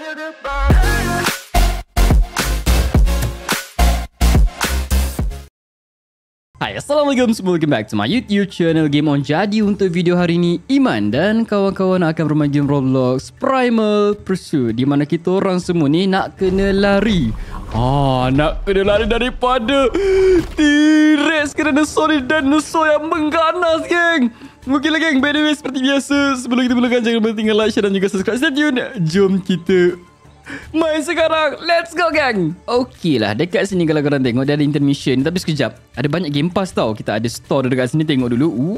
Hai, assalamualaikum, welcome back to my YouTube channel Game On. Jadi untuk video hari ini, Iman dan kawan-kawan akan bermain game Roblox Primal Pursuit, di mana kita orang semua ni nak kena lari. Nak kena lari daripada T-Rex kerana Sonic dinosaur yang mengganas, geng. Mungkin lah, geng. By the way, seperti biasa, sebelum kita mulakan, jangan lupa tinggal like, share dan juga subscribe. Stay tune. Jom kita main sekarang. Let's go, gang. Okey lah, dekat sini kalau korang tengok, dia ada intermission. Tapi sekejap, ada banyak game pass tau. Kita ada store dekat sini, tengok dulu.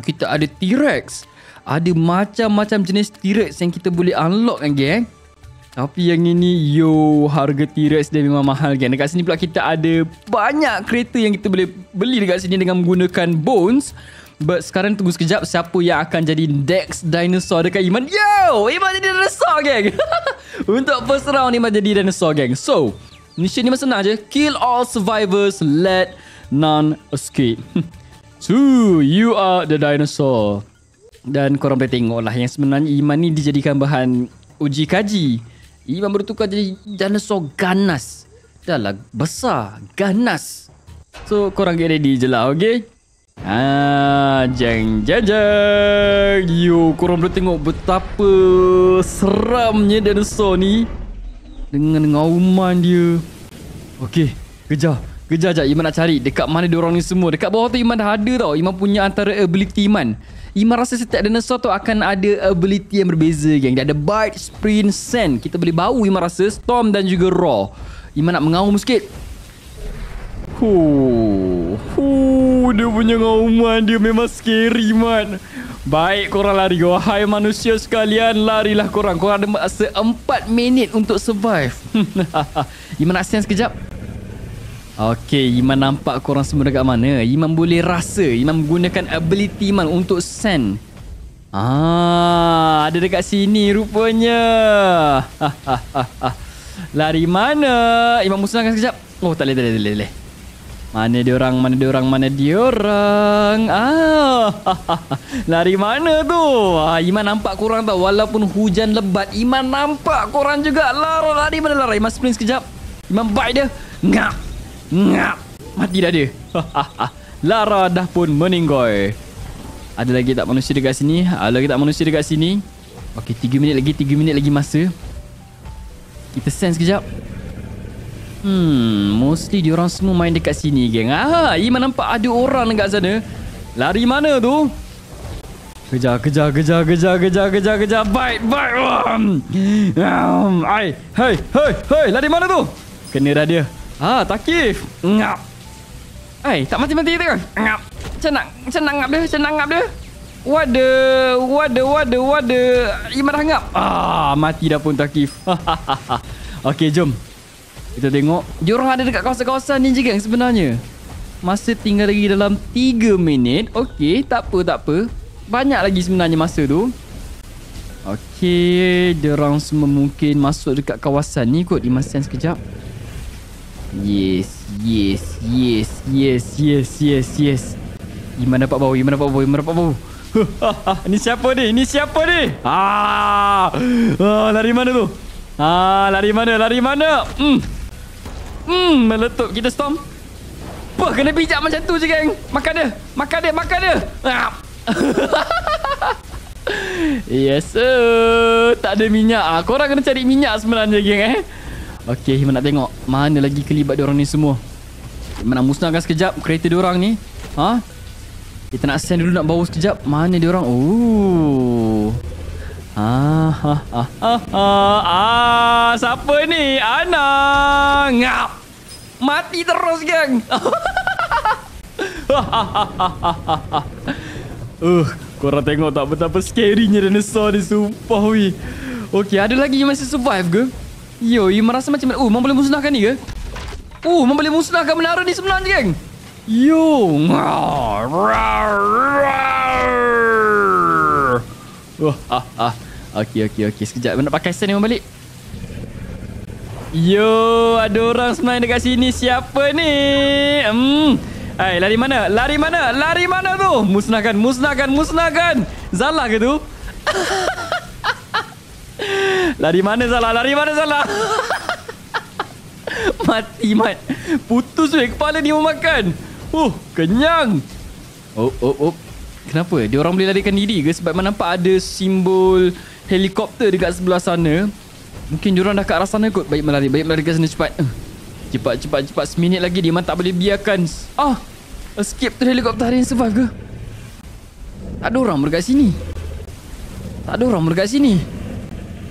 Kita ada T-Rex. Ada macam-macam jenis T-Rex yang kita boleh unlock kan, geng. Tapi yang ini, harga T-Rex dia memang mahal, geng. Dekat sini pula kita ada banyak kereta yang kita boleh beli dekat sini dengan menggunakan bones. But sekarang tunggu sekejap, siapa yang akan jadi Dex Dinosaur dekat Iman. Iman jadi dinosaur, geng. Untuk first round, Iman jadi dinosaur, geng. So, mission ni senang je. Kill all survivors, let none escape. So, you are the dinosaur. Dan korang boleh tengok lah, yang sebenarnya Iman ni dijadikan bahan uji kaji. Iman bertukar jadi dinosaur ganas. Dah lah, besar, ganas. So, korang get ready je lah, okay? Jeng. Korang boleh tengok betapa seramnya dinosaur ni dengan ngauman dia. Okey, kejar je. Iman nak cari dekat mana dia orang ni semua. Dekat bawah tu Iman dah ada tau. Iman punya antara ability Iman. Iman rasa setiap dinosaur tu akan ada ability yang berbeza, geng. Dia ada bite, sprint, sand. Kita boleh bau, Iman rasa, storm dan juga raw. Iman nak mengaum sikit. Dia punya ngauman dia memang scary, man. Baik, korang lari. Wahai manusia sekalian, larilah korang. Korang ada masa 4 minit untuk survive. Iman nak sense sekejap. Okey, Iman nampak korang semua dekat mana. Iman boleh rasa. Iman menggunakan ability Iman untuk send. Ada dekat sini rupanya. Lari mana? Iman musnahkan sekejap. Tak boleh. Mana dia orang? Lari mana tu? Iman nampak korang tau. Walaupun hujan lebat, Iman nampak korang juga. Lari mana lari? Iman sprint sekejap. Iman bite dia. Ngap. Mati dah dia. Lara dah pun meninggoy. Ada lagi tak manusia dekat sini? Okey, 3 minit lagi. 3 minit lagi masa. Kita sense sekejap. Mostly diorang semua main dekat sini, geng. Iman nampak ada orang dekat sana. Lari mana tu? Kejar. Bite. Hey. Lari mana tu? Kena dah dia. Takif. Ngap. Tak mati-mati tengok. Ngap. Macam nak ngap dia. Waduh. Iman dah ngap. Mati dah pun Takif. Okey, jom. Kita tengok. Diorang ada dekat kawasan-kawasan ni je, geng, sebenarnya. Masa tinggal lagi dalam 3 minit. Okey, tak apa. Banyak lagi sebenarnya masa tu. Okey, diorang semua mungkin masuk dekat kawasan ni kot. Iman sense sekejap. Yes. Iman dapat bau. Ni siapa ni? Lari mana tu? Lari mana? Meletup. Kita storm. Kena pijak macam tu je, geng. Makan dia. Yes, sir. Tak ada minyak. Korang kena cari minyak sebenarnya, geng. Okey, Iman nak tengok mana lagi kelibat diorang ni semua. Iman nak musnahkan sekejap kereta diorang ni. Kita nak send dulu, nak bawa sekejap. Mana diorang? Siapa ni? Ana. Ngap. Mati terus, geng. Korang tengok tak betapa scary-nya dinosaur ni, sumpah weh. Okey, ada lagi yang masih survive ke? You merasa macam mana? Memang boleh musnahkan ni ke? Memang boleh musnahkan menara ni sebenarnya, geng. Okey. Sekejap, nak pakai sand ni balik. Ada orang sebenarnya dekat sini. Siapa ni? Lari mana tu? Musnahkan. Zalah ke tu? Lari mana salah. Mati mat. Putus weh kepala dia memakan. Kenyang. Oh. Kenapa? Dia orang boleh larikan diri ke? Sebab nampak ada simbol helikopter dekat sebelah sana. Mungkin dia orang dah kat arah sana kot. Baik melari ke sana cepat. Cepat. Seminit lagi dia memang tak boleh biarkan. Escape tu helikopter hari yang survive ke? Tak ada orang berdekat sini.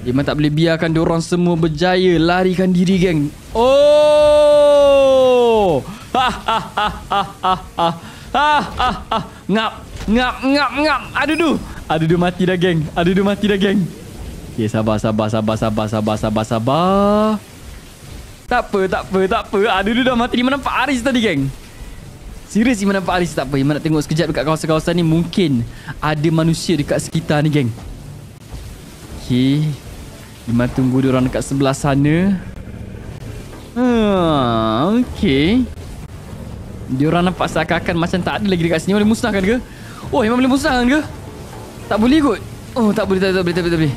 Dia memang tak boleh biarkan dia orang semua berjaya larikan diri, geng. Ha. Ngap. Aduh mati dah geng. Okay, sabar. Tak apa. Aduh dah mati. Dia nampak Aris tadi, geng. Serius dia nampak Aris, tak apa. Dia nak tengok sekejap dekat kawasan-kawasan ni, mungkin ada manusia dekat sekitar ni, geng. Okay. Dia tunggu dia orang dekat sebelah sana. Okay. Dia orang nampak seakan-akan macam tak ada lagi dekat sini. Boleh musnahkan ke? Memang boleh musnahkan ke? Tak boleh kot. Tak boleh.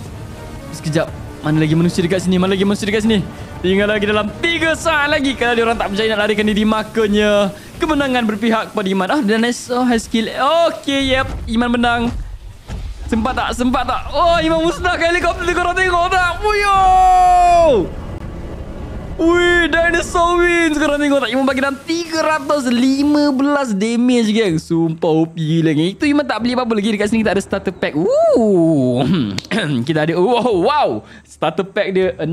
Sekejap. Mana lagi manusia dekat sini? Tinggal lagi dalam 3 saat lagi. Kalau dia orang tak berjaya nak larikan diri, makanya kemenangan berpihak kepada Iman. Dan nice. High skill. Okay, yep. Iman menang. Sempat tak? Iman musnahkan helikopter. Korang tengok tak? Wih, dinosaur wins. Korang tengok tak? Iman bagi dalam 315 damage, geng. Sumpah OP gila, geng. Itu Iman tak beli apa-apa lagi. Dekat sini kita ada starter pack. Kita ada starter pack dia 600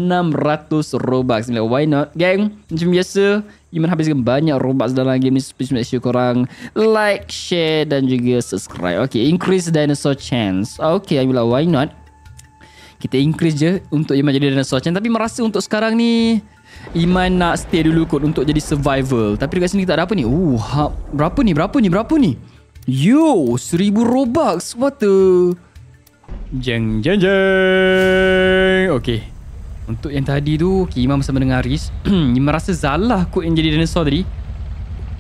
Robux. Why not, geng? Macam biasa, Iman habiskan banyak Robux dalam game ni. Please make sure korang like, share dan juga subscribe. Okay, increase dinosaur chance. Okay, I bilang why not? Kita increase je untuk Iman jadi dinosaur chance. Tapi merasa untuk sekarang ni Iman nak stay dulu kot untuk jadi survival. Tapi dekat sini kita ada apa ni? Berapa ni? Yo, 1000 Robux. What the? Jeng. Okay. Untuk yang tadi tu, okay, Iman bersama dengan Haris. Iman rasa salah kot yang jadi dinosaur tadi.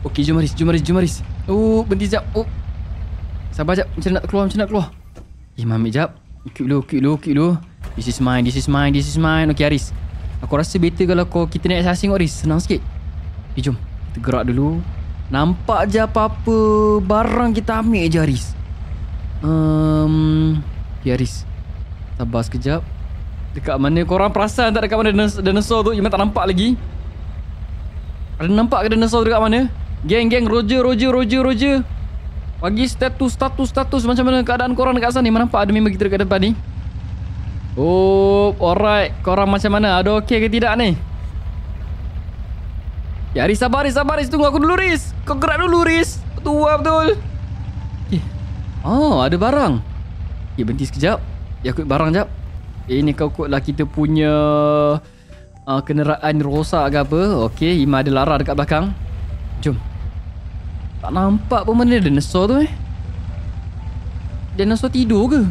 Okay, jom Haris. Berhenti sekejap. Sabar sekejap. Macam nak keluar. Iman ambil sekejap. Keep dulu. This is mine. Okay, Haris. Aku rasa better kalau kita naik asing kot, Riz. Senang sikit. Jom. Kita gerak dulu. Nampak je apa-apa barang kita ambil je, Riz. Ya, Riz. Sabar sekejap. Dekat mana? Korang perasan tak dekat mana dinosaur tu? Memang tak nampak lagi. Ada nampak ke dinosaur tu dekat mana? Geng. Roger. Bagi status. Macam mana keadaan korang dekat sana ni? Memang nampak ada member kita dekat depan ni. Alright. Korang macam mana? Ada okey ke tidak ni? Ya, Riz sabar. Tunggu aku dulu, Riz. Kau gerak dulu, Riz. Betul. Okay. Ada barang. Ya, berhenti sekejap. Ya, aku ikut barang sekejap. Ni kau ikutlah kita punya kenderaan rosak ke apa. Okay, Ima ada Lara dekat belakang. Jom. Tak nampak pun mana dinosaur tu. Dinosaur tidur ke?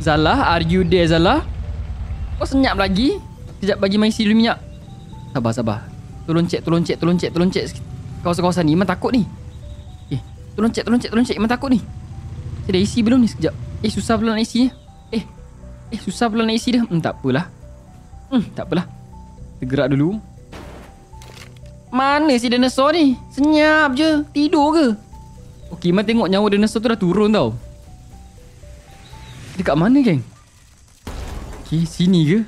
Zala, are you there, Zala? Kau senyap lagi? Sekejap bagi main siri minyak. Sabar. Tolong cek. Kawasan-kawasan ni, Iman takut ni. Tolong cek. Iman takut ni. Saya dah isi belum ni? Sekejap. Susah pula nak isi dah. Tak apalah. Kita gerak dulu. Mana si dinosaur ni? Senyap je. Tidur ke? Okey, Iman tengok nyawa dinosaur tu dah turun tau. Dekat mana, geng? Okay, sini ke?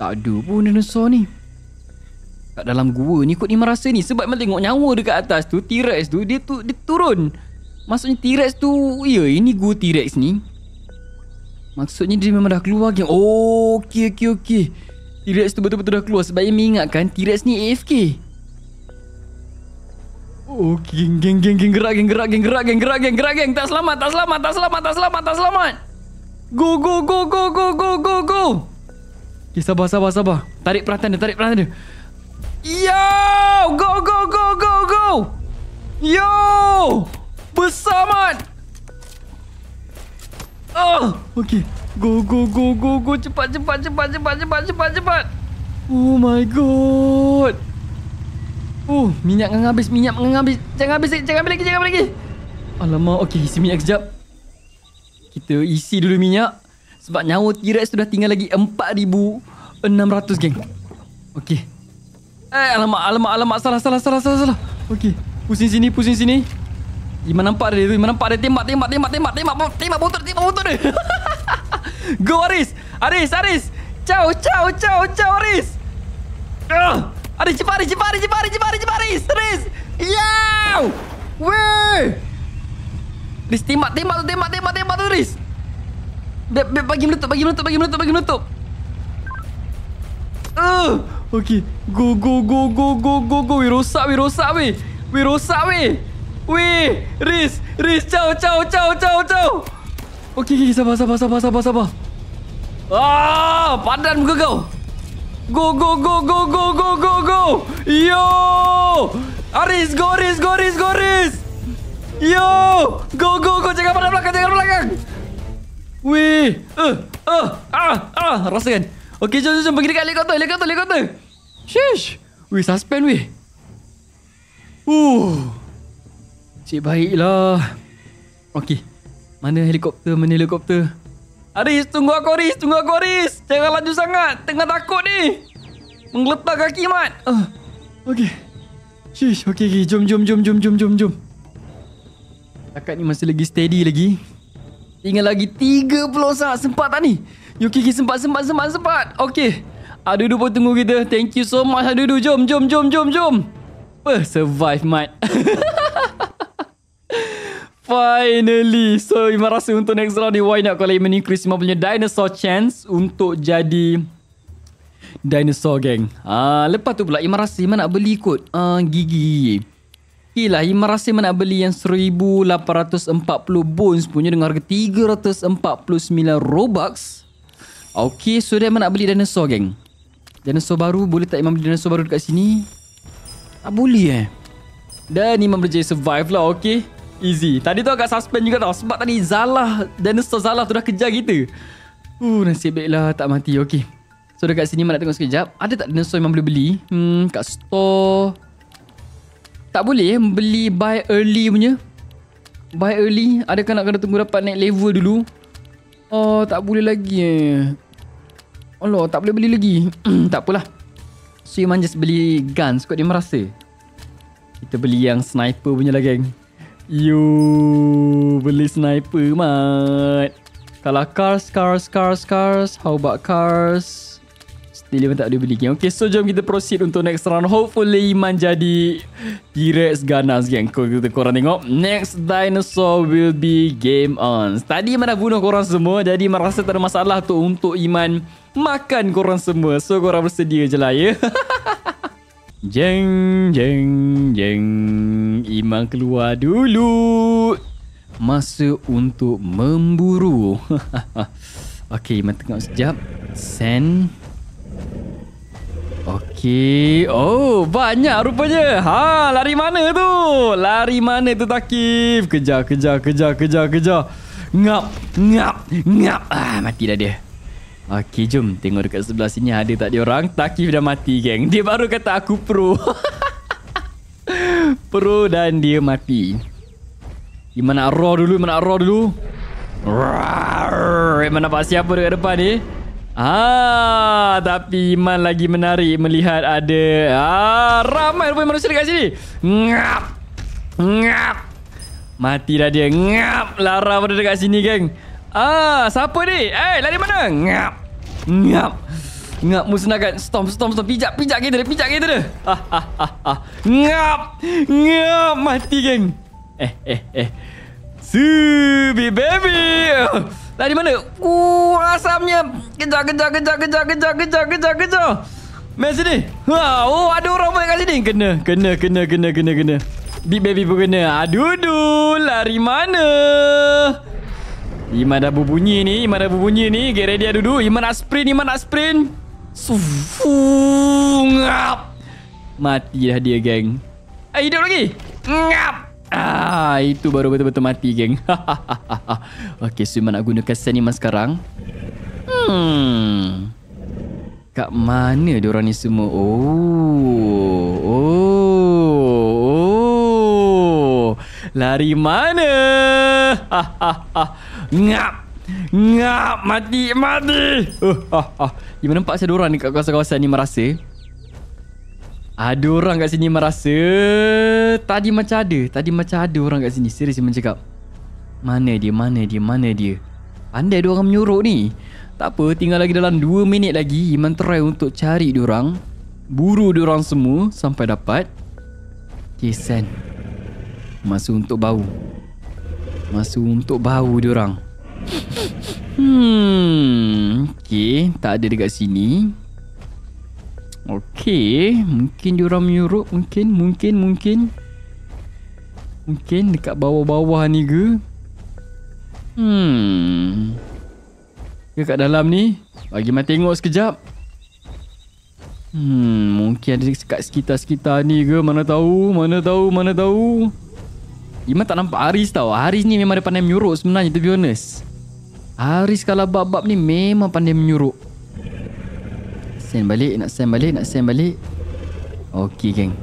Tak ada pun dinosaur ni. Kat dalam gua ni kot Iman rasa ni. Sebab Iman tengok nyawa dekat atas tu, T-Rex tu, dia turun. Maksudnya T-Rex tu, ini gua T-Rex ni. Maksudnya dia memang dah keluar, geng. Okay. T-Rex tu betul-betul dah keluar. Sebab Iman ingatkan T-Rex ni AFK. Okay, geng. Gerak, geng. Tak selamat. Go. Okay, sabar. Tarik perhatian dia. Yo! Go. Yo! Besar, man. Okay. Go. Cepat. Oh my god. Minyak habis. Jangan habis lagi. Alamak, okey isi minyak kejap. Kita isi dulu minyak. Sebab nyawa T-Rex sudah tinggal lagi 4,600, geng. Okey. Alamak. Salah. Okey. Pusing sini. Iman nampak dia. Tembak motor dia. Go, Aris. Aris. Ciao, Aris. Aris cepat. Yow. Weh. Aris, tembak tu, Aris. Bagi menutup. Okey. Go. We rosak, weh. Weh, Riz, jauh. Okey, sabar. Ah, padan muka kau. Go. Yo! Aris, go. Yo! Go. Jangan belakang. Weh, rasakan. Okey, jom pergi dekat helikopter. Shish. Weh, suspend weh. Cik baiklah. Okey. Mana helikopter? Aris, tunggu aku, Aris. Jangan laju sangat. Tengah takut ni. Menggeletar kaki, Mat. Okey. Shish, okey. Jom. Takat ni masih lagi steady lagi. Tinggal lagi 30 saat. Sempat tak ni? Okey, sempat. Okey. Adudu pun tunggu kita. Thank you so much, Adudu. Jom. Survive, Mat. Finally. So, Iman rasa untuk next round ni, why not kalau Iman increase Iman punya dinosaur chance untuk jadi dinosaur, gang. Lepas tu pula, Iman rasa Iman nak beli kot gigi. Okeylah, Iman rasa Iman nak beli yang 1840 bones punya dengan harga 349 Robux. Okey, so Iman nak beli dinosaur, gang. Dinosaur baru, boleh tak Iman beli dinosaur baru dekat sini? Tak boleh. Dan Iman berjaya survive lah. Okay, easy. Tadi tu agak suspend juga tau, sebab tadi Dinosaur Zalah tu dah kejar kita. Nasib baiklah tak mati. Okay, so dekat sini Iman nak tengok sekejap, ada tak dinosaur Iman boleh beli? Kat store tak boleh beli buy early punya. Buy early, adakah nak kena tunggu dapat naik level dulu? Oh, tak boleh lagi. Allah, tak boleh beli lagi. Tak apalah. So, Iman just beli guns kot dia merasa. Kita beli yang sniper punya lah, geng. Yo, beli sniper, Mat. Kalau cars. How about cars? Still Iman tak boleh beli, geng. Okay, so jom kita proceed untuk next round. Hopefully, Iman jadi T-Rex ganas, geng. Korang tengok. Next dinosaur will be game on. Tadi Iman dah bunuh korang semua. Jadi, Iman rasa tak ada masalah tu untuk Iman makan korang semua. So korang bersedia je lah, ya. Jeng. Iman keluar dulu. Masa untuk memburu. Okey, Iman tengok sekejap. Send. Okey. Oh, banyak rupanya. Lari mana tu Takif? Kejar. Ngap. Mati dah dia. Okey, jom tengok dekat sebelah sini ada tak dia orang. Takif dah mati, geng. Dia baru kata aku pro. Pro dan dia mati. Iman nak roar dulu. Iman nampak siapa dekat depan ni? Tapi Iman lagi menarik melihat ada ramai rupanya manusia dekat sini. Ngap. Mati dah dia. Ngap. Lara pada dekat sini, geng. Siapa ni? Lari mana? Ngap. Musnahkan. Storm. Pijak kita dah. Ngap. Mati, geng. Subi baby. Lari mana? Asamnya. Kejar. Main sini. Ada orang pun kat sini. Kena. Big baby pun kena. Aduh. Lari mana? Iman dah berbunyi ni. Get ready, Adudu. Iman nak sprint. Ngap. Mati dah dia, geng. Hidup lagi. Ngap. Itu baru betul-betul mati, geng. Okey, so Iman nak gunakan sen Iman sekarang. Kat mana diorang ni semua? Lari mana? Ngap. Ngap, mati. Gimana nampak ada orang ni kat kawasan-kawasan ni merasa? Ada orang kat sini merasa. Tadi macam ada orang kat sini. Serius dia mencakap. Mana dia? Pandai dia orang menyuruh ni. Tak apa, tinggal lagi dalam 2 minit lagi Iman try untuk cari dia orang. Buru dia orang semua sampai dapat. Kesan. Masuk untuk bau dia orang. Okay, tak ada dekat sini. Okay, mungkin diorang menyuruh. Mungkin dekat bawah-bawah ni ke? Ke kat dalam ni? Bagi man tengok sekejap. Mungkin ada dekat sekitar-sekitar ni ke? Mana tahu. Iman tak nampak Haris tau. Haris ni memang ada pandai menyuruh sebenarnya, to be honest. Haris kalau bab-bab ni memang pandai menyuruh. Send balik. Okey, geng.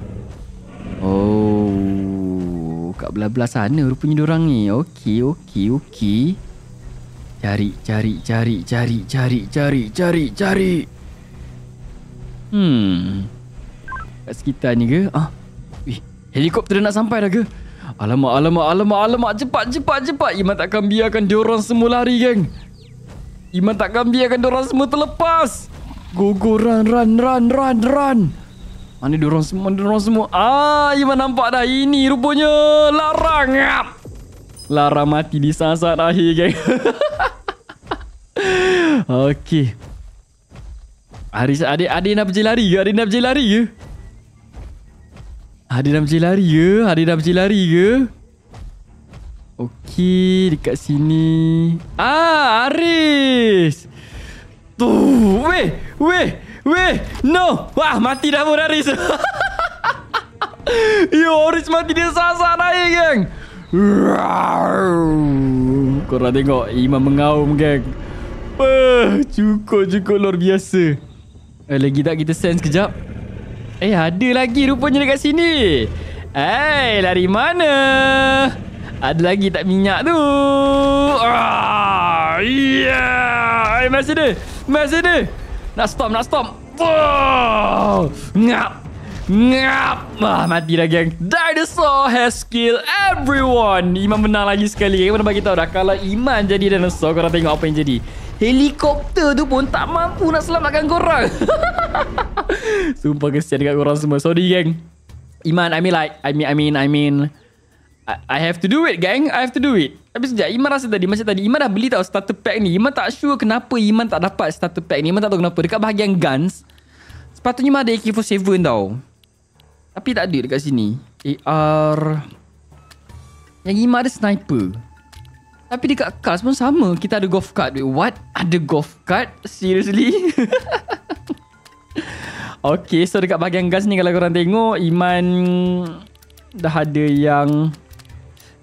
Oh, kat belah-belah sana rupanya diorang ni. Okey. Cari. Kat sekitar ni ke? Wih, helikopter nak sampai dah ke? Alamak. Cepat. Iman takkan biarkan diorang semua lari, geng. Iman takkan biarkan diorang semua terlepas. Go, run. Mana diorang semua. Iman nampak dah. Ini rupanya larang. Larang mati di saat-saat akhir, geng. Okey. Haris, adik nak berjelari ke? Hadir dah berjelari ke? Okey, dekat sini. Haris. Tu, weh. No. Wah, mati dah pun Haris. Yo, Haris mati dia sasak naik, geng. Korang tengok Iman mengaum, geng. Cukup luar biasa. Lagi tak kita send sekejap. Ada lagi rupanya dekat sini. Lari mana? Ada lagi tak minyak tu. Yeah. Masih ada. Nak stop. Oh. Ngap. Mati dah, geng. Dinosaur has killed everyone. Iman menang lagi sekali. Iman bagi tahu dah kalau Iman jadi dinosaur, korang tengok apa yang jadi. Helikopter tu pun tak mampu nak selamatkan korang. Sumpah kesian dekat korang semua. Sorry, geng. Iman, I mean. I have to do it, geng. Habis sekejap, Iman rasa tadi. Macam tadi, Iman dah beli tau starter pack ni. Iman tak sure kenapa Iman tak dapat starter pack ni. Iman tak tahu kenapa. Dekat bahagian guns, sepatutnya Iman ada AK-47 tau. Tapi tak ada dekat sini. AR. Yang Iman ada sniper. Tapi dekat cars pun sama. Kita ada golf cart. Wait, what? Ada golf cart? Seriously? Okay, so dekat bahagian gas ni kalau korang tengok, Iman dah ada yang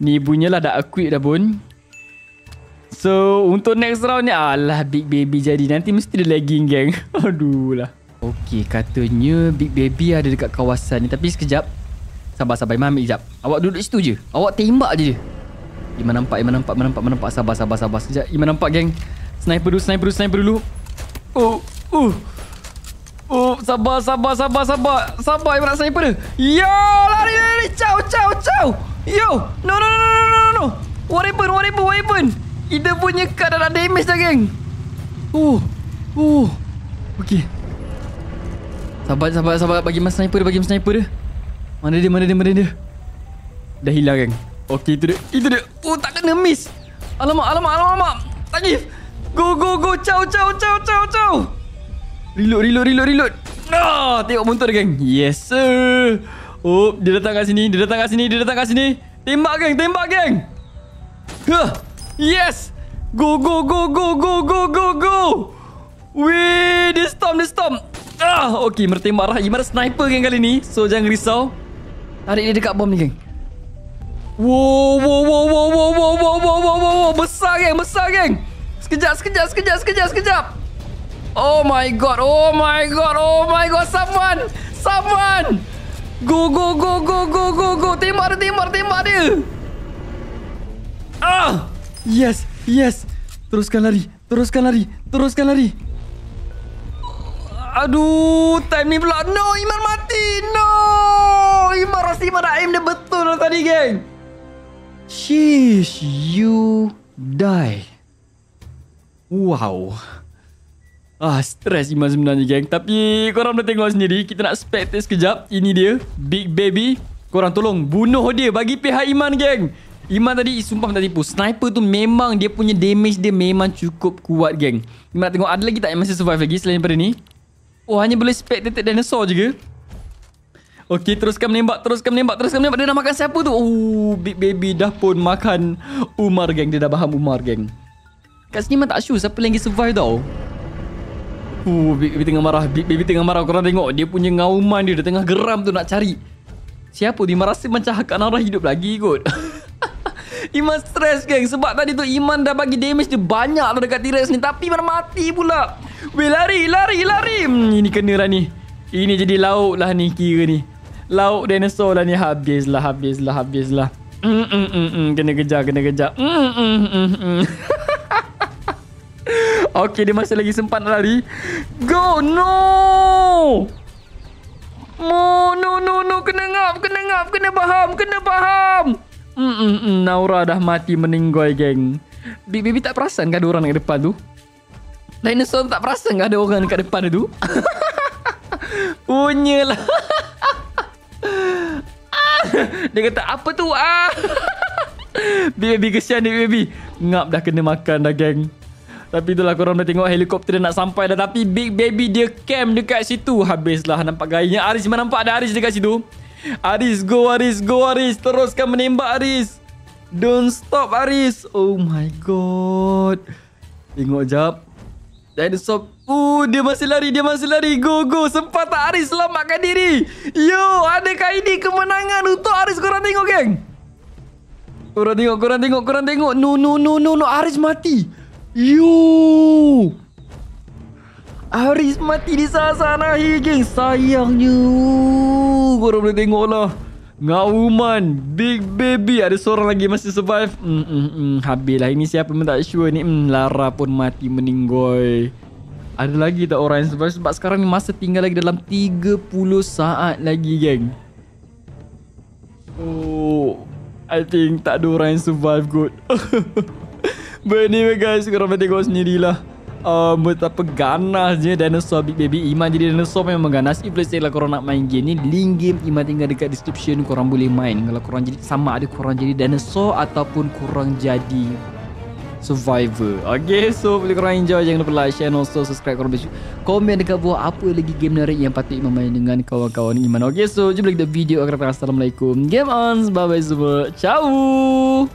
ni punya lah. Dah equip dah pun. So, untuk next round ni, Big Baby jadi. Nanti mesti ada lagging, geng. Aduh lah. Okay, katanya Big Baby ada dekat kawasan ni. Tapi sekejap. Sabar, Iman ambil sekejap. Awak duduk situ je. Awak tembak je. Iman nampak. Sabar. Sekejap. Iman nampak, geng. Sniper dulu. Oh, sabar. Iman nak sniper dia. Yo, lari. Ciao. Yo, no. What happened? Ida punya card dah damage dah, geng. Oh. Okay. Sabar. Bagi mas sniper dia. Mana dia? Dah hilang, geng. Okey, itu dia. Oh, tak kena miss. Alamak. Takif. Go. Ciao. Reload. Tengok motor dia, geng. Yes, sir. Oh, dia datang kat sini. Tembak, geng. Huh. Yes. Go. Weh, dia storm. Okey, bertembak lah. Iman sniper, geng, kali ni. So, jangan risau. Tarik dia dekat bom ni, geng. Wow. Besar, geng. Sekejap. Oh my god. Someone. Go. Tembak dia. Yes. Teruskan lari. Aduh, time ni pula. No, Iman mati. No, Iman rasa Iman nak aim dia betul lah tadi, geng. Sheesh, you die. Wow. Ah, stres Iman sebenarnya, geng. Tapi korang dah tengok sendiri. Kita nak spectate sekejap. Ini dia, Big Baby. Korang tolong bunuh dia bagi pihak Iman, geng. Iman tadi sumpah tak tipu. Sniper tu memang dia punya damage dia memang cukup kuat, geng. Iman nak tengok ada lagi tak yang masih survive lagi selain daripada ni. Oh, hanya boleh spectated dinosaur je ke? Okey, teruskan menembak. Dia dah makan siapa tu? Oh, Big Baby dah pun makan Umar, geng. Dia dah faham Umar, geng. Kat sini Iman tak sure siapa lagi survive tau. Big Baby tengah marah. Korang tengok dia punya ngauman dia. Dia tengah geram tu nak cari siapa tu. Iman rasa macam Kak Nara hidup lagi kot. Iman stres, geng. Sebab tadi tu Iman dah bagi damage dia banyak lah dekat T-Rex ni. Tapi Iman mati pula. Weh, lari. Ini kena lah ni. Ini jadi lauk lah ni kira ni. Lauk dinosaur lah ni. Habislah. Kena kejar. Okey, dia masih lagi sempat nak lari. Go, no. No. Kena faham. Naura dah mati meninggoy, geng. Big Baby tak perasan ke ada orang dekat depan tu? Dinosaur tak perasan ke ada orang dekat depan tu? Punyalah. Dia kata apa tu? Big Baby kesian dia, Big Baby. Ngap dah kena makan dah, geng. Tapi itulah, korang dah tengok helikopter dia nak sampai dah. Tapi Big Baby dia camp dekat situ. Habislah nampak gayanya. Aris mana nampak ada Aris dekat situ. Aris, go Aris. Teruskan menembak, Aris. Don't stop, Aris. Oh my god. Tengok jap. Dinosaur. Dia masih lari. Go. Sempat tak Aris selamatkan diri? Yo, adakah ini kemenangan untuk Aris? Korang tengok, geng. Korang tengok. No. Aris mati. Yo. Aris mati di sasaran akhir, geng. Sayangnya. Korang boleh tengok lah. Ngauman, Big Baby. Ada seorang lagi masih survive. Habislah. Ini siapa pun tak sure ni. Lara pun mati meninggoy. Ada lagi tak orang yang survive? Sebab sekarang ni masa tinggal lagi dalam 30 saat lagi, geng. Oh, I think tak ada orang yang survive kot. But anyway, guys, korang boleh tengok sendirilah. Betapa ganasnya dinosaur Big Baby. Iman jadi dinosaur memang ganas. If let's say lah korang nak main game ni, link game Iman tinggal dekat description, korang boleh main. Kalau korang jadi sama ada korang jadi dinosaur ataupun korang jadi survivor. Okay, so boleh korang enjoy. Jangan lupa like, share, and also subscribe. Korang boleh komen dekat bawah apa lagi game menarik yang patut Iman main dengan kawan-kawan Iman. Okay, so jumpa lagi di video akan datang. Assalamualaikum. Game on. Bye-bye semua. Ciao.